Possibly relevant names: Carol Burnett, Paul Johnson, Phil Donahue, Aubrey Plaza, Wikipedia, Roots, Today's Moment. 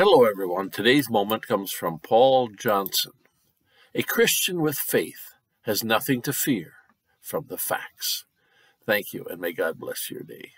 Hello everyone, today's moment comes from Paul Johnson. A Christian with faith has nothing to fear from the facts. Thank you, and may God bless your day.